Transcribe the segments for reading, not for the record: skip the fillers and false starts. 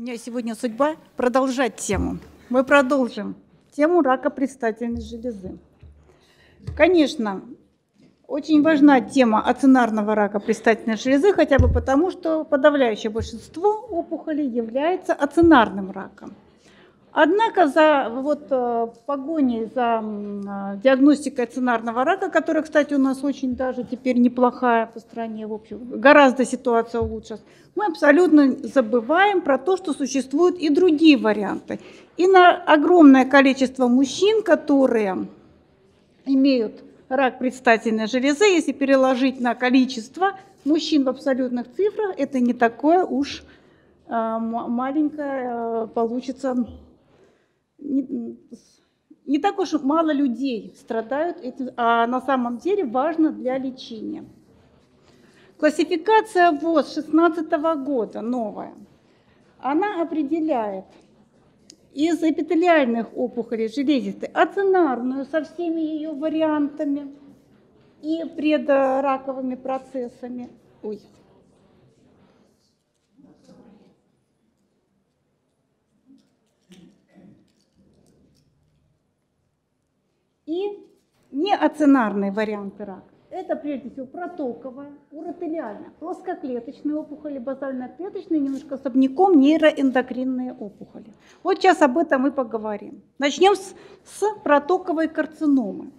У меня сегодня судьба продолжать тему. Мы продолжим тему рака предстательной железы. Конечно, очень важна тема ацинарного рака предстательной железы, хотя бы потому, что подавляющее большинство опухолей является ацинарным раком. Однако погоней за диагностикой ацинарного рака, которая, кстати, у нас очень даже теперь неплохая по стране, в общем, гораздо ситуация улучшилась, мы абсолютно забываем про то, что существуют и другие варианты. И на огромное количество мужчин, которые имеют рак предстательной железы, если переложить на количество мужчин в абсолютных цифрах, это не такое уж маленькое получится. Не так уж мало людей страдают этим, а на самом деле важно для лечения. Классификация ВОЗ 2016 года, новая, она определяет из эпителиальных опухолей железистой ацинарную со всеми ее вариантами и предраковыми процессами. Ой. И неацинарные варианты рака. Это прежде всего протоковая, уротелиальная, плоскоклеточные опухоли, базально-клеточные, немножко особняком нейроэндокринные опухоли. Вот сейчас об этом и поговорим. Начнем с протоковой карциномы.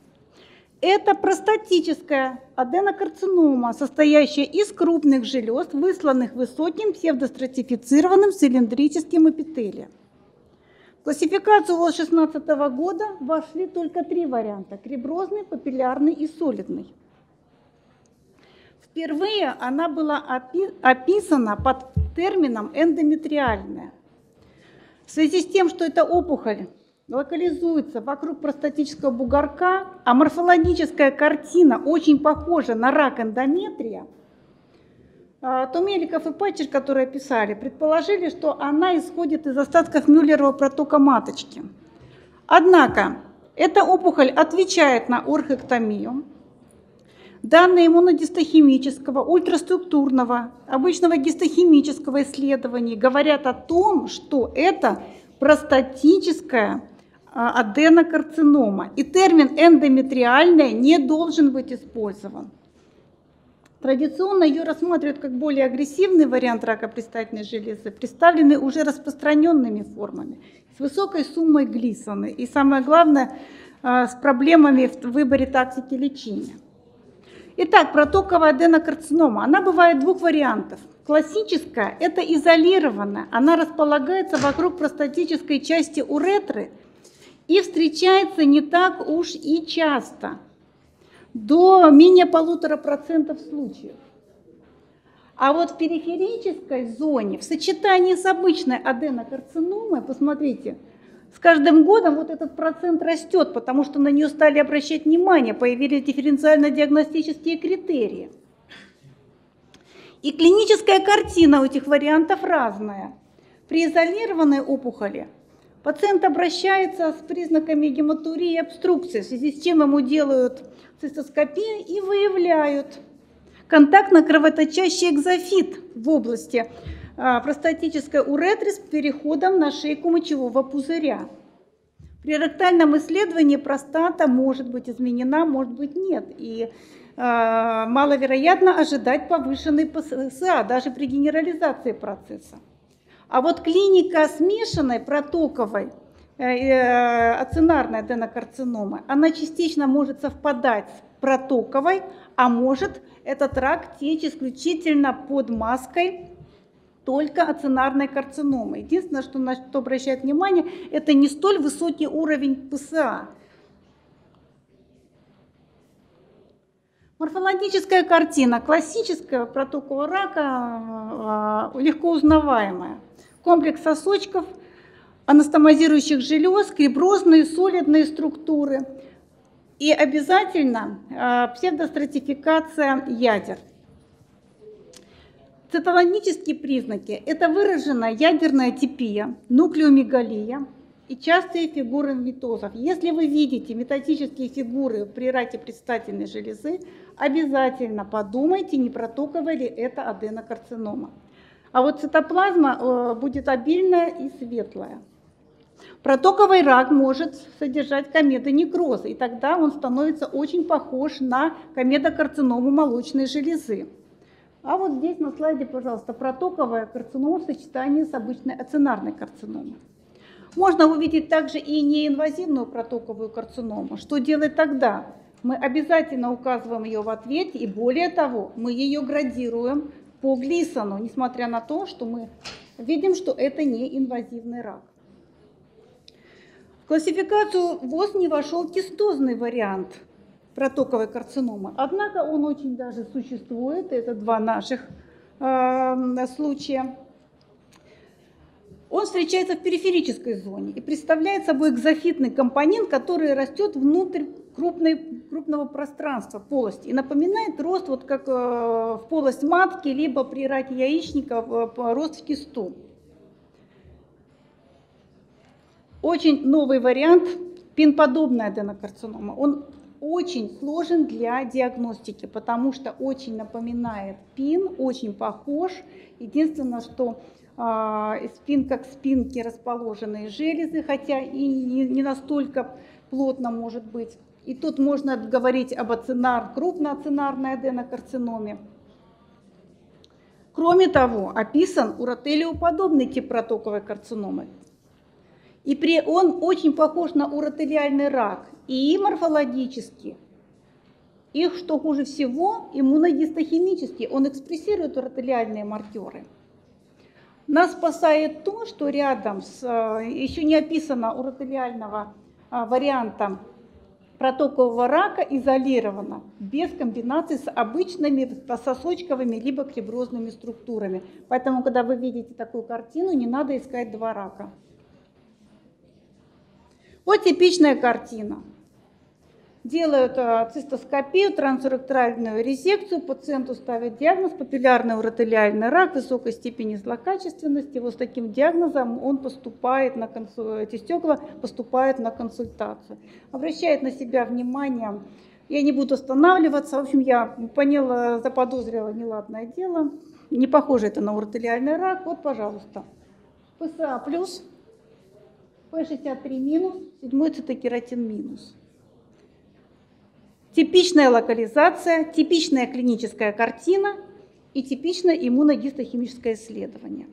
Это простатическая аденокарцинома, состоящая из крупных желез, высланных высоким псевдостратифицированным цилиндрическим эпителием. В классификацию ВОЗ 2016 года вошли только три варианта – криброзный, папиллярный и солидный. Впервые она была описана под термином эндометриальная. В связи с тем, что эта опухоль локализуется вокруг простатического бугорка, а морфологическая картина очень похожа на рак эндометрия, Томеликов и Патчер, которые писали, предположили, что она исходит из остатков мюллерова протока маточки. Однако эта опухоль отвечает на орхектомию. Данные иммуногистохимического, ультраструктурного, обычного гистохимического исследования говорят о том, что это простатическая аденокарцинома. И термин «эндометриальная» не должен быть использован. Традиционно ее рассматривают как более агрессивный вариант рака предстательной железы, представленный уже распространенными формами, с высокой суммой глисона и, самое главное, с проблемами в выборе тактики лечения. Итак, протоковая аденокарцинома. Она бывает двух вариантов. Классическая – это изолированная, она располагается вокруг простатической части уретры и встречается не так уж и часто. До менее 1,5% случаев. А вот в периферической зоне, в сочетании с обычной аденокарциномой, посмотрите, с каждым годом вот этот процент растет, потому что на нее стали обращать внимание, появились дифференциально-диагностические критерии. И клиническая картина у этих вариантов разная. При изолированной опухоли пациент обращается с признаками гематурии и обструкции, в связи с чем ему делают цистоскопию и выявляют контактно-кровоточащий экзофит в области простатической уретры с переходом на шейку мочевого пузыря. При ректальном исследовании простата может быть изменена, может быть нет. И маловероятно ожидать повышенный ПСА даже при генерализации процесса. А вот клиника смешанной протоковой ацинарной аденокарциномы, она частично может совпадать с протоковой, а может этот рак течь исключительно под маской только ацинарной карциномы. Единственное, что на что обращает внимание, это не столь высокий уровень ПСА. Морфологическая картина классического протокового рака легко узнаваемая. Комплекс сосочков, анастомозирующих желез, криброзные, солидные структуры и обязательно псевдостратификация ядер. Цитологические признаки – это выраженная ядерная типия, нуклеомегалия и частые фигуры митозов. Если вы видите метатические фигуры при раке предстательной железы, обязательно подумайте, не протоковая ли это аденокарцинома. А вот цитоплазма будет обильная и светлая. Протоковый рак может содержать кометонекроза, и тогда он становится очень похож на кометокарциному молочной железы. А вот здесь на слайде, пожалуйста, протоковая карцинома в сочетании с обычной ацинарной карциномой. Можно увидеть также и неинвазивную протоковую карциному. Что делать тогда? Мы обязательно указываем ее в ответе, и более того, мы ее градируем по глисону, несмотря на то, что мы видим, что это неинвазивный рак. В классификацию ВОЗ не вошел кистозный вариант протоковой карциномы, однако он очень даже существует, это два наших случая. Он встречается в периферической зоне и представляет собой экзофитный компонент, который растет внутрь крупного пространства полости и напоминает рост, вот как в полость матки, либо при раке яичника рост в кисту. Очень новый вариант пин-подобная аденокарцинома. Он очень сложен для диагностики, потому что очень напоминает пин, очень похож. Единственное, что спин как спинки расположенные железы, хотя и не настолько плотно может быть. И тут можно говорить об крупноацинарной аденокарциноме. Кроме того, описан уротелиоподобный тип протоковой карциномы. И он очень похож на уротелиальный рак и морфологически. И, что хуже всего, иммуногистохимически. Он экспрессирует уротелиальные маркеры. Нас спасает то, что рядом с еще не описано уротелиального варианта протокового рака изолировано, без комбинации с обычными сосочковыми либо креброзными структурами. Поэтому, когда вы видите такую картину, не надо искать два рака. Вот типичная картина. Делают цистоскопию, трансуректральную резекцию, пациенту ставят диагноз папиллярный уротелиальный рак высокой степени злокачественности. Вот с таким диагнозом он поступает на эти стекла поступают на консультацию. Обращает на себя внимание. Я не буду останавливаться. В общем, я поняла, заподозрила неладное дело. Не похоже это на уротелиальный рак. Вот, пожалуйста. ПСА плюс, P63 минус, 7-й цитокератин минус. Типичная локализация, типичная клиническая картина и типичное иммуногистохимическое исследование.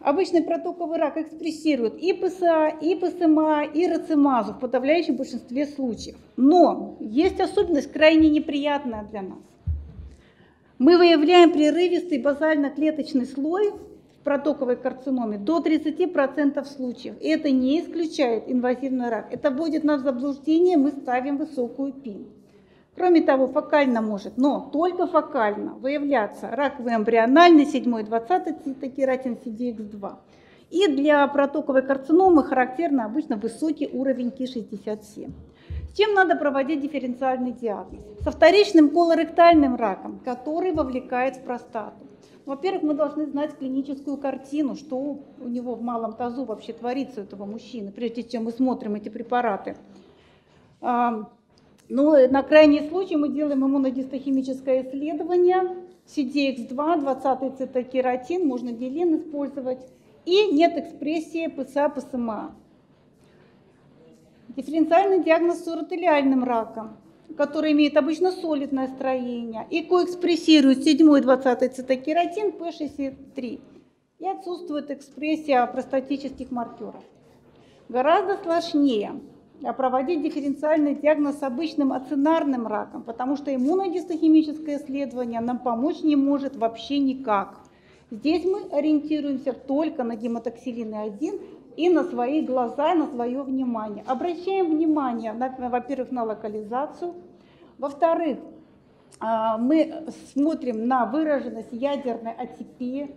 Обычный протоковый рак экспрессирует и ПСА, и ПСМА, и рацимазу в подавляющем большинстве случаев. Но есть особенность крайне неприятная для нас. Мы выявляем прерывистый базально-клеточный слой в протоковой карциноме до 30% случаев. И это не исключает инвазивный рак. Это вводит нас в заблуждение, мы ставим высокую пин. Кроме того, фокально может, но только фокально, выявляться раковый эмбриональный 7-20 цитокератин CDX2. И для протоковой карциномы характерно обычно высокий уровень Ki-67. С чем надо проводить дифференциальный диагноз? Со вторичным колоректальным раком, который вовлекает в простату. Во-первых, мы должны знать клиническую картину, что у него в малом тазу вообще творится у этого мужчины, прежде чем мы смотрим эти препараты. Но на крайний случай мы делаем иммуногистохимическое исследование. CDX2, 20 цитокератин, можно делин использовать. И нет экспрессии ПСА-ПСМА. Дифференциальный диагноз с уротелиальным раком, который имеет обычно солидное строение, и коэкспрессирует 7-20 цитокератин P63. И отсутствует экспрессия простатических маркеров. Гораздо сложнее проводить дифференциальный диагноз с обычным ацинарным раком, потому что иммуногистохимическое исследование нам помочь не может вообще никак. Здесь мы ориентируемся только на гематоксилины-1 и на свои глаза, на свое внимание. Обращаем внимание, во-первых, на локализацию, во-вторых, мы смотрим на выраженность ядерной атипии,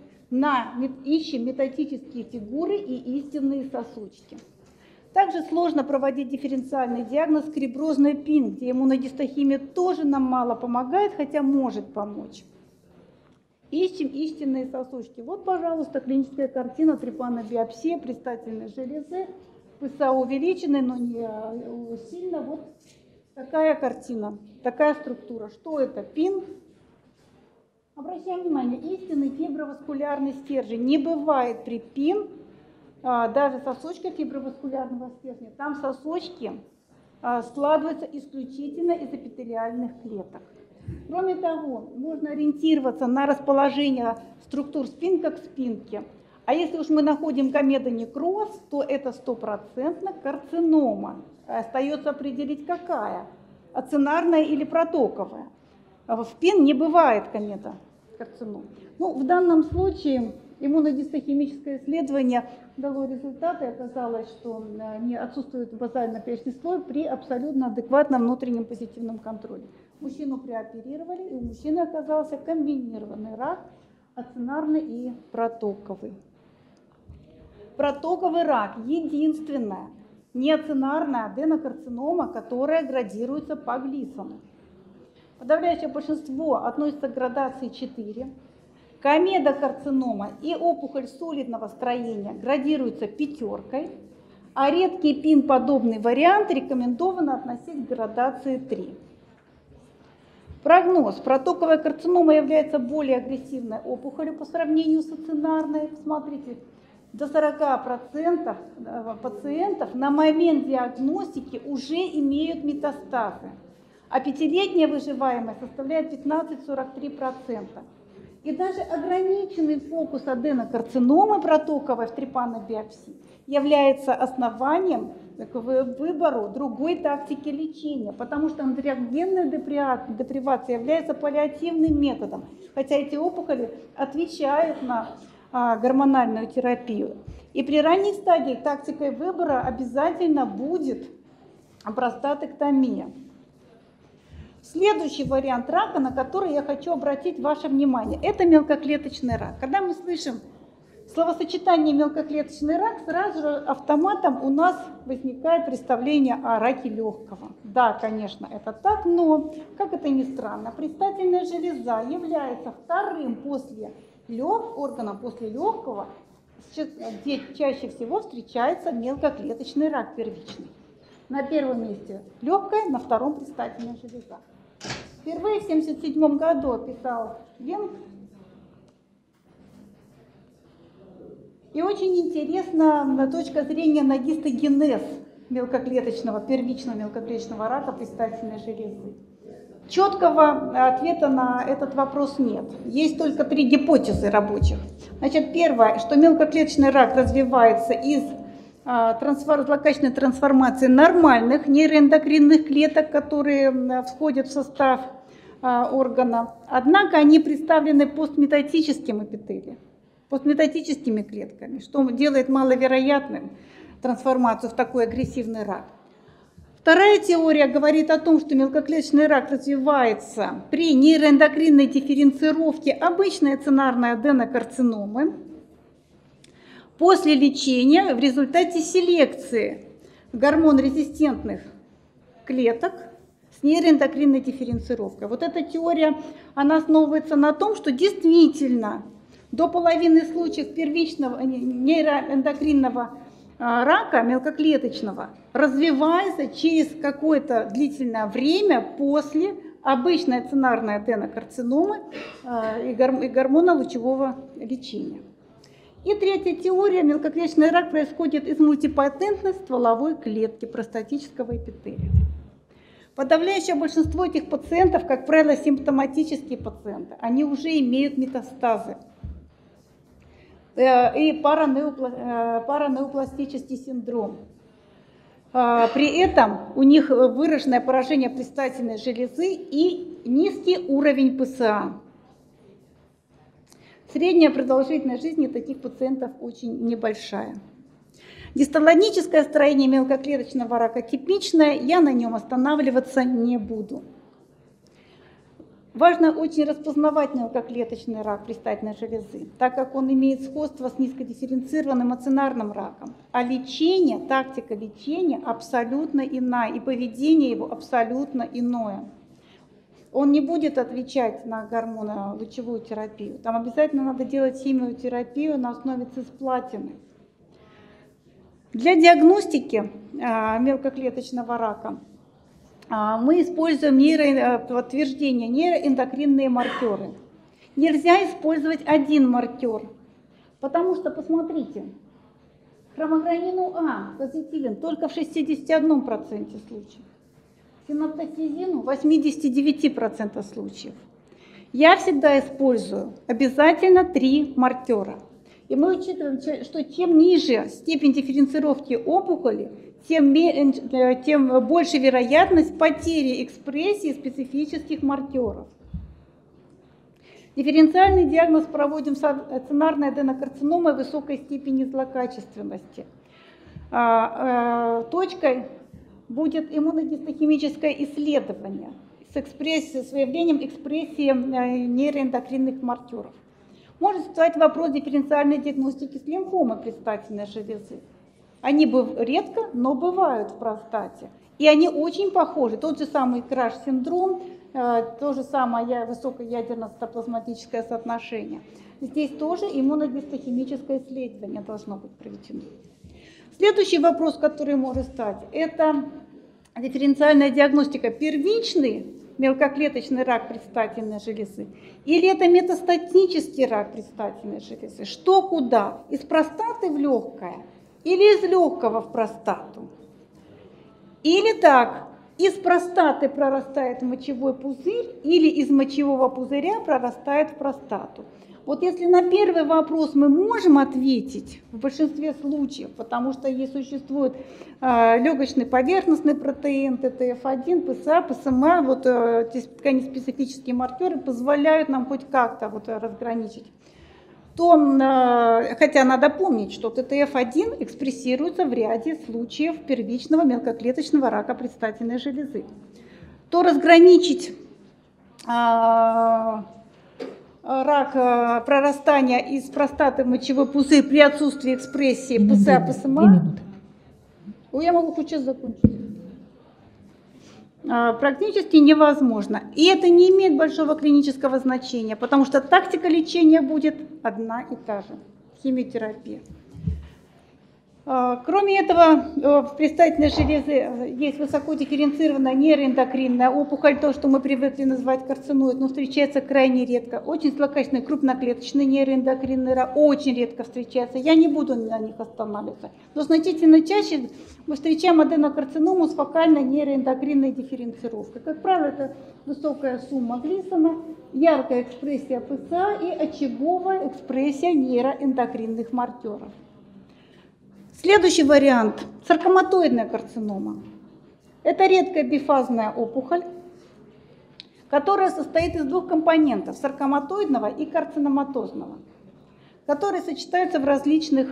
ищем метатические фигуры и истинные сосочки. Также сложно проводить дифференциальный диагноз креброзной пин, где иммуногистохимия тоже нам мало помогает, хотя может помочь. Ищем истинные сосочки. Вот, пожалуйста, клиническая картина, трепанобиопсия предстательной железы, ПСА увеличенной, но не сильно. Вот такая картина, такая структура. Что это? Пин, Обращаем внимание, истинный фиброваскулярный стержень. Не бывает припин, даже сосочка фиброваскулярного стержня. Там сосочки складываются исключительно из эпителиальных клеток. Кроме того, можно ориентироваться на расположение структур спинка к спинке. А если уж мы находим комедонекроз, то это стопроцентно карцинома. Остается определить, какая – ацинарная или протоковая. В спин не бывает комедокарцином. Ну, в данном случае иммуногистохимическое исследование дало результаты, и оказалось, что не отсутствует базально-клеточный слой при абсолютно адекватном внутреннем позитивном контроле. Мужчину прооперировали, и у мужчины оказался комбинированный рак ацинарный и протоковый. Протоковый рак – единственная неацинарная аденокарцинома, которая градируется по глисону. Подавляющее большинство относится к градации 4. Комедокарцинома и опухоль солидного строения градируются 5, а редкий пин-подобный вариант рекомендовано относить к градации 3. Прогноз. Протоковая карцинома является более агрессивной опухолью по сравнению с ацинарной. Смотрите, до 40% пациентов на момент диагностики уже имеют метастазы. А пятилетняя выживаемость составляет 15–43%. И даже ограниченный фокус аденокарциномы протоковой в трепанной биопсии является основанием к выбору другой тактики лечения, потому что андриогенная депривация является паллиативным методом, хотя эти опухоли отвечают на гормональную терапию. И при ранних стадиях тактикой выбора обязательно будет простатектомия. Следующий вариант рака, на который я хочу обратить ваше внимание, это мелкоклеточный рак. Когда мы слышим словосочетание «мелкоклеточный рак», сразу же автоматом у нас возникает представление о раке легкого. Да, конечно, это так, но, как это ни странно, предстательная железа является вторым органом после легкого, где чаще всего встречается мелкоклеточный рак первичный. На первом месте легкая, на втором предстательная железа. Впервые в 1977 году описал Венг. И очень интересна точка зрения на гистогенез мелкоклеточного, первичного мелкоклеточного рака предстательной железы. Четкого ответа на этот вопрос нет. Есть только 3 гипотезы рабочих. Значит, первое, что мелкоклеточный рак развивается из злокачественной трансформации нормальных нейроэндокринных клеток, которые входят в состав органа. Однако они представлены постметатическим эпителием, постметатическими клетками, что делает маловероятным трансформацию в такой агрессивный рак. Вторая теория говорит о том, что мелкоклеточный рак развивается при нейроэндокринной дифференцировке обычной ацинарной аденокарциномы после лечения в результате селекции гормонорезистентных клеток с нейроэндокринной дифференцировкой. Вот эта теория, она основывается на том, что действительно до половины случаев первичного нейроэндокринного рака мелкоклеточного развивается через какое-то длительное время после обычной ацинарной аденокарциномы и гормоно-лучевого лечения. И третья теория. Мелкоклеточный рак происходит из мультипатентной стволовой клетки простатического эпителия. Подавляющее большинство этих пациентов, как правило, симптоматические пациенты. Они уже имеют метастазы и паранеопластический синдром. При этом у них выраженное поражение предстательной железы и низкий уровень ПСА. Средняя продолжительность жизни таких пациентов очень небольшая. Гистологическое строение мелкоклеточного рака типичное, я на нем останавливаться не буду. Важно очень распознавать мелкоклеточный рак предстательной железы, так как он имеет сходство с низкодифференцированным ацинарным раком. А лечение, тактика лечения абсолютно иная, и поведение его абсолютно иное. Он не будет отвечать на гормоно-лучевую терапию. Там обязательно надо делать химиотерапию на основе цисплатины. Для диагностики мелкоклеточного рака мы используем нейроэндокринные маркеры. нельзя использовать один маркер, потому что, посмотрите, хромогранину А позитивен только в 61% случаев, синаптозизину в 89% случаев. Я всегда использую обязательно 3 маркера. И мы учитываем, что чем ниже степень дифференцировки опухоли, тем больше вероятность потери экспрессии специфических маркеров. Дифференциальный диагноз проводим с стационарной аденокарциномой высокой степени злокачественности. Точкой будет иммуногистохимическое исследование с выявлением экспрессии нейроэндокринных маркеров. Может встать вопрос дифференциальной диагностики с лимфомой предстательной железы. Они редко, но бывают в простате. И они очень похожи. Тот же самый краш-синдром, то же самое высокоядерно-цитоплазматическое соотношение. Здесь тоже иммуногистохимическое исследование должно быть проведено. Следующий вопрос, который может стать, это дифференциальная диагностика первичный мелкоклеточный рак предстательной железы или это метастатический рак предстательной железы? Что куда? Из простаты в легкое или из легкого в простату? Или так, из простаты прорастает в мочевой пузырь или из мочевого пузыря прорастает в простату? Вот если на первый вопрос мы можем ответить в большинстве случаев, потому что есть существует легочный поверхностный протеин, ТТФ1, ПСА, ПСМА, вот эти тканеспецифические маркеры позволяют нам хоть как-то вот разграничить, то, хотя надо помнить, что ТТФ1 экспрессируется в ряде случаев первичного мелкоклеточного рака предстательной железы, то разграничить рак прорастания из простаты в мочевой пузырь при отсутствии экспрессии ПСА, ПСМА. Я могу хоть сейчас закончить. Практически невозможно. И это не имеет большого клинического значения, потому что тактика лечения будет одна и та же. Химиотерапия. Кроме этого, в предстательной железе есть высоко дифференцированная нейроэндокринная опухоль, то, что мы привыкли называть карциноид, но встречается крайне редко. Очень злокачественный крупноклеточный нейроэндокринный рак, очень редко встречается. Я не буду на них останавливаться. Но значительно чаще мы встречаем аденокарциному с фокальной нейроэндокринной дифференцировкой. Как правило, это высокая сумма глисона, яркая экспрессия ПСА и очаговая экспрессия нейроэндокринных маркеров. Следующий вариант – саркоматоидная карцинома. Это редкая бифазная опухоль, которая состоит из 2 компонентов – саркоматоидного и карциноматозного, которые сочетаются в различных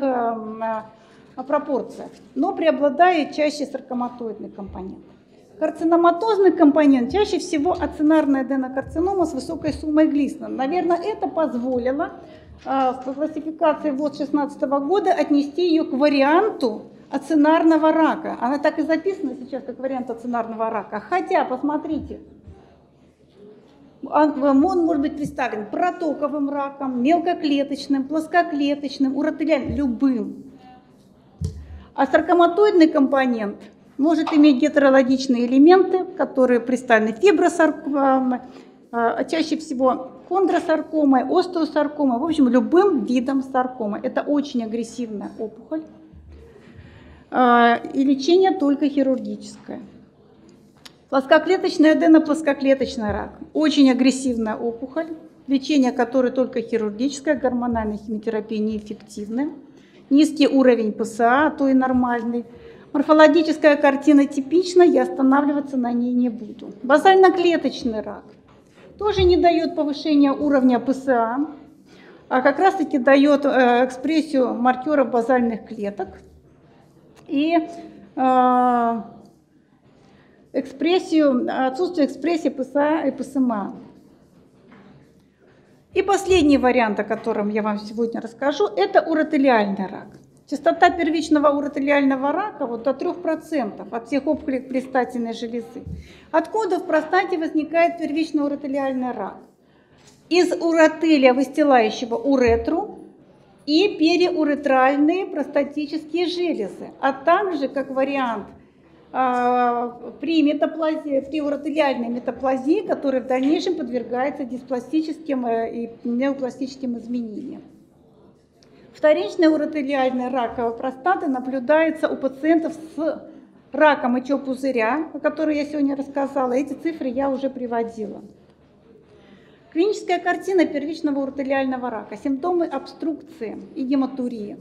пропорциях, но преобладает чаще саркоматоидный компонент. Карциноматозный компонент чаще всего ацинарная аденокарцинома с высокой суммой глисона. Наверное, это позволило в классификации ВОЗ 2016 года отнести ее к варианту ацинарного рака. Она так и записана сейчас, как вариант ацинарного рака. Хотя, посмотрите, он может быть представлен протоковым раком, мелкоклеточным, плоскоклеточным, уротелиальным, любым. А саркоматоидный компонент может иметь гетерологичные элементы, которые представлены фибросаркомой, чаще всего хондросаркомой, остеосаркомой, в общем, любым видом саркомы. Это очень агрессивная опухоль, и лечение только хирургическое. Плоскоклеточный аденоплоскоклеточный рак, очень агрессивная опухоль, лечение которой только хирургическое, гормональная химиотерапия неэффективна, низкий уровень ПСА, то и нормальный. Морфологическая картина типична, я останавливаться на ней не буду. Базально-клеточный рак тоже не дает повышения уровня ПСА, а как раз-таки дает экспрессию маркеров базальных клеток и отсутствие экспрессии ПСА и ПСМА. И последний вариант, о котором я вам сегодня расскажу, это уротелиальный рак. Частота первичного уротелиального рака до 3% от всех опухолей предстательной железы. Откуда в простате возникает первичный уротелиальный рак? Из уротелия, выстилающего уретру, и переуретральные простатические железы, а также, как вариант при метаплазии, при уротелиальной метаплазии, которая в дальнейшем подвергается диспластическим и неопластическим изменениям. Вторичный уротелиальный рак простаты наблюдается у пациентов с раком мочевого пузыря, о котором я сегодня рассказала. Эти цифры я уже приводила. Клиническая картина первичного уротелиального рака. Симптомы обструкции и гематурии.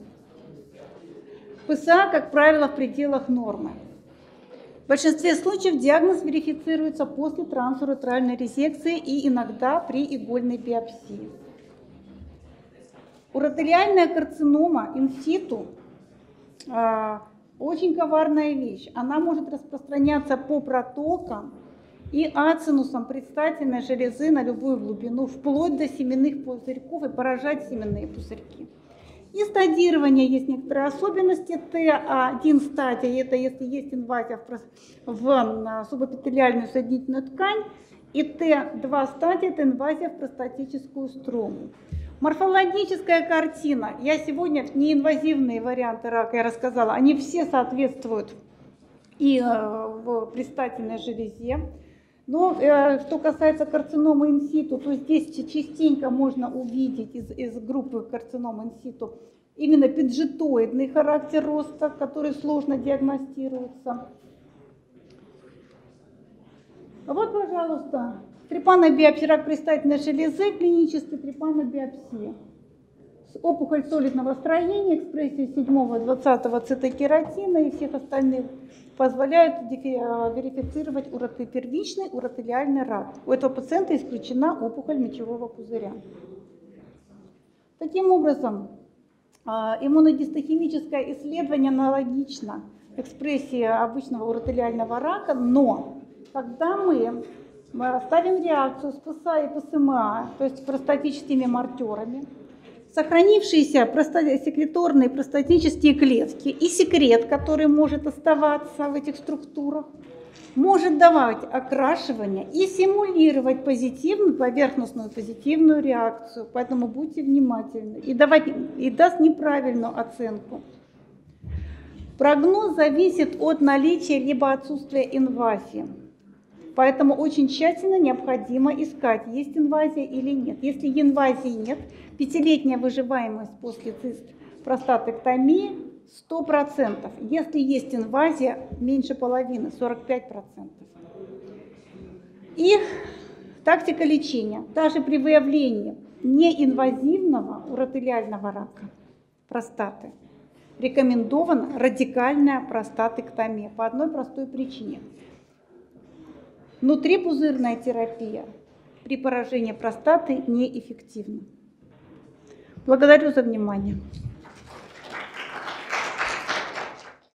ПСА, как правило, в пределах нормы. В большинстве случаев диагноз верифицируется после трансуретральной резекции и иногда при игольной биопсии. Уротелиальная карцинома инситу очень коварная вещь. Она может распространяться по протокам и ацинусам предстательной железы на любую глубину, вплоть до семенных пузырьков, и поражать семенные пузырьки. И стадирование есть некоторые особенности. Т1 стадия, это если есть инвазия в субэпителиальную соединительную ткань, и Т2 стадия, это инвазия в простатическую строму. Морфологическая картина. Я сегодня неинвазивные варианты рака, я рассказала, они все соответствуют и в предстательной железе. Но что касается карциномы инситу, то здесь частенько можно увидеть из группы карцином инситу именно пиджетоидный характер роста, который сложно диагностируется. Вот, пожалуйста, трепанобиопсия, рак предстательной железы, клиническая трепанобиопсия. Опухоль солидного строения, экспрессия 7-20 цитокератина и всех остальных позволяют верифицировать первичный уротелиальный рак. У этого пациента исключена опухоль мочевого пузыря. Таким образом, иммуногистохимическое исследование аналогично экспрессии обычного уротелиального рака, но когда мы ставим реакцию с ПСА и ПСМА, то есть простатическими маркерами, сохранившиеся секреторные простатические клетки и секрет, который может оставаться в этих структурах, может давать окрашивание и симулировать позитивную, поверхностную позитивную реакцию. Поэтому будьте внимательны и даст неправильную оценку. Прогноз зависит от наличия либо отсутствия инвазии. Поэтому очень тщательно необходимо искать, есть инвазия или нет. Если инвазии нет, пятилетняя выживаемость после цист простатектомии 100%. Если есть инвазия, меньше половины, 45%. И тактика лечения. Даже при выявлении неинвазивного уротелиального рака простаты рекомендована радикальная простатектомия по одной простой причине. Внутрипузырная терапия при поражении простаты неэффективна. Благодарю за внимание.